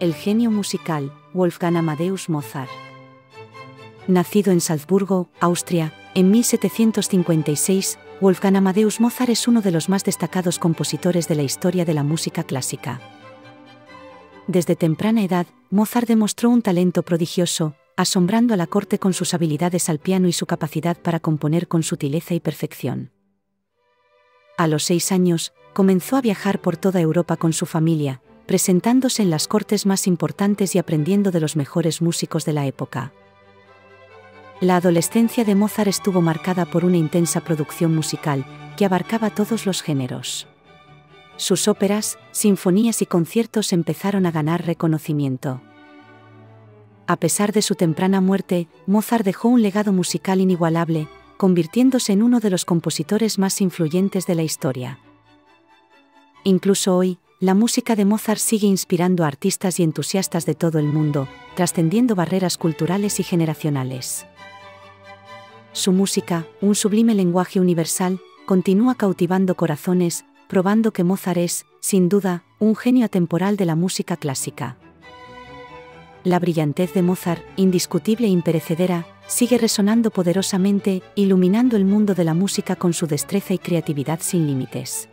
el genio musical, Wolfgang Amadeus Mozart. Nacido en Salzburgo, Austria, en 1756, Wolfgang Amadeus Mozart es uno de los más destacados compositores de la historia de la música clásica. Desde temprana edad, Mozart demostró un talento prodigioso, asombrando a la corte con sus habilidades al piano y su capacidad para componer con sutileza y perfección. A los 6 años, comenzó a viajar por toda Europa con su familia, presentándose en las cortes más importantes y aprendiendo de los mejores músicos de la época. La adolescencia de Mozart estuvo marcada por una intensa producción musical, que abarcaba todos los géneros. Sus óperas, sinfonías y conciertos empezaron a ganar reconocimiento. A pesar de su temprana muerte, Mozart dejó un legado musical inigualable, convirtiéndose en uno de los compositores más influyentes de la historia. Incluso hoy, la música de Mozart sigue inspirando a artistas y entusiastas de todo el mundo, trascendiendo barreras culturales y generacionales. Su música, un sublime lenguaje universal, continúa cautivando corazones, probando que Mozart es, sin duda, un genio atemporal de la música clásica. La brillantez de Mozart, indiscutible e imperecedera, sigue resonando poderosamente, iluminando el mundo de la música con su destreza y creatividad sin límites.